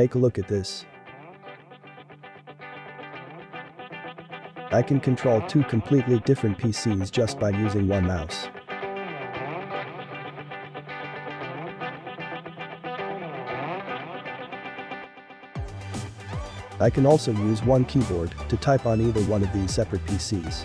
Take a look at this. I can control two completely different PCs just by using one mouse. I can also use one keyboard to type on either one of these separate PCs.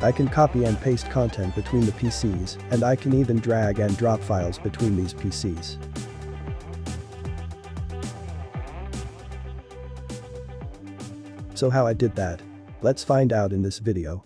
I can copy and paste content between the PCs, and I can even drag and drop files between these PCs. So how I did that? Let's find out in this video.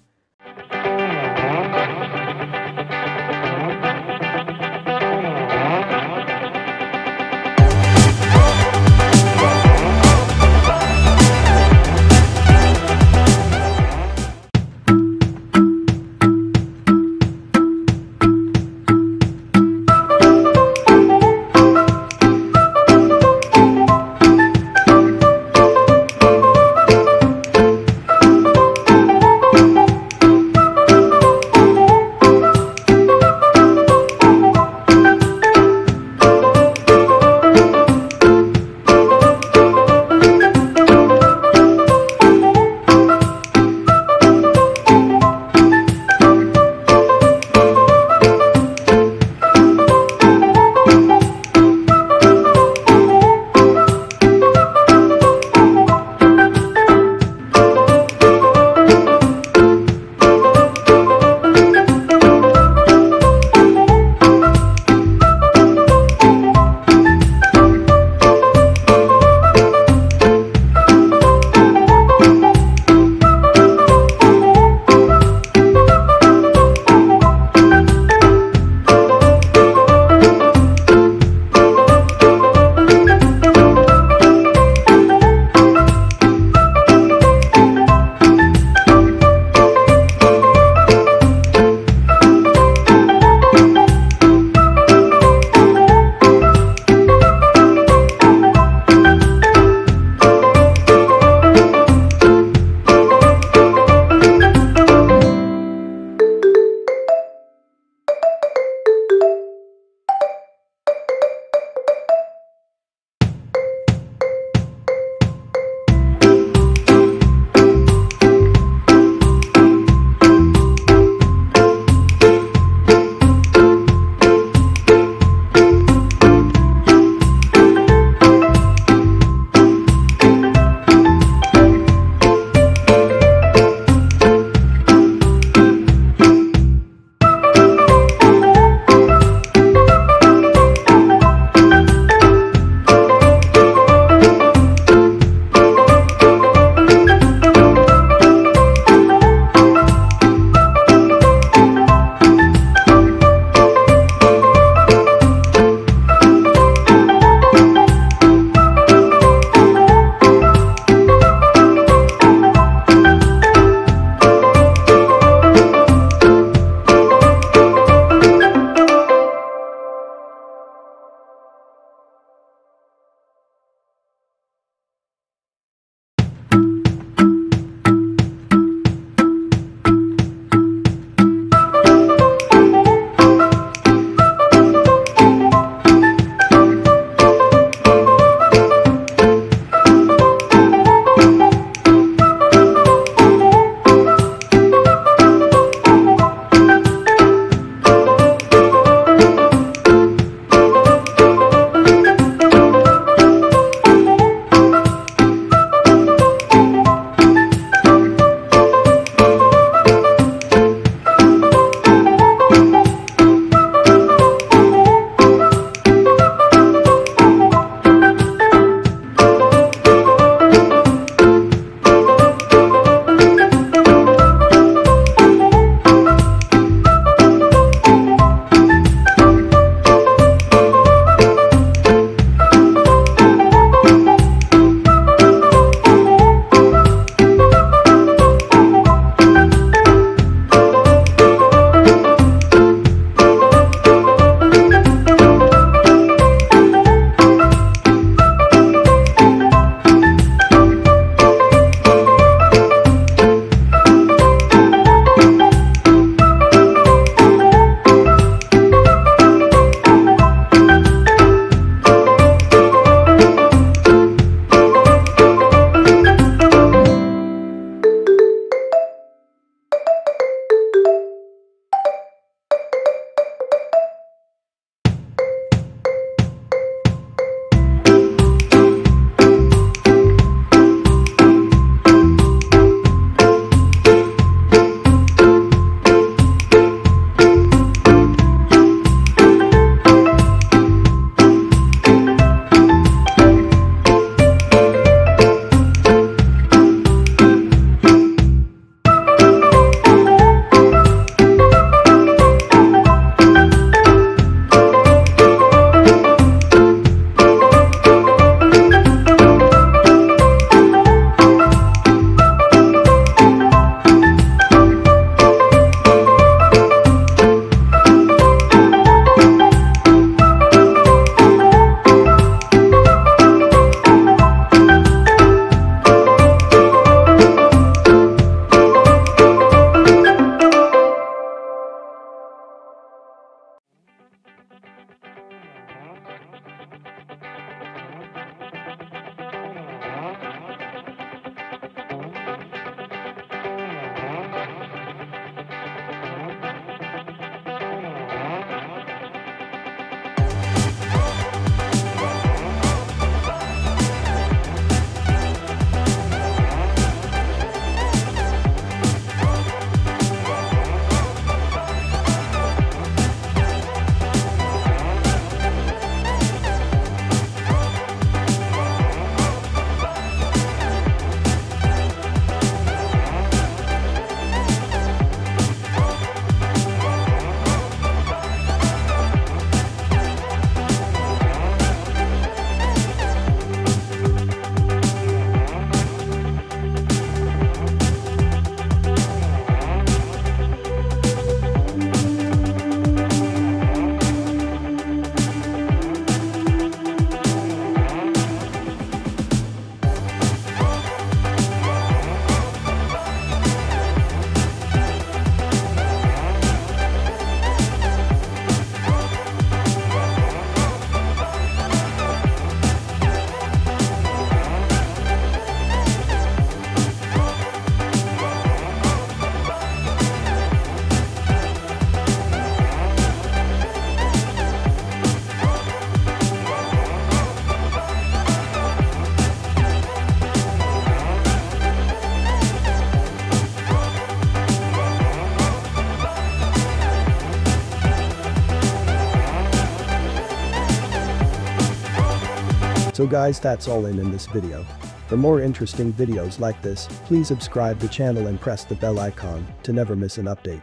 So guys, that's all in this video. For more interesting videos like this, please subscribe the channel and press the bell icon to never miss an update.